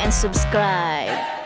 and subscribe.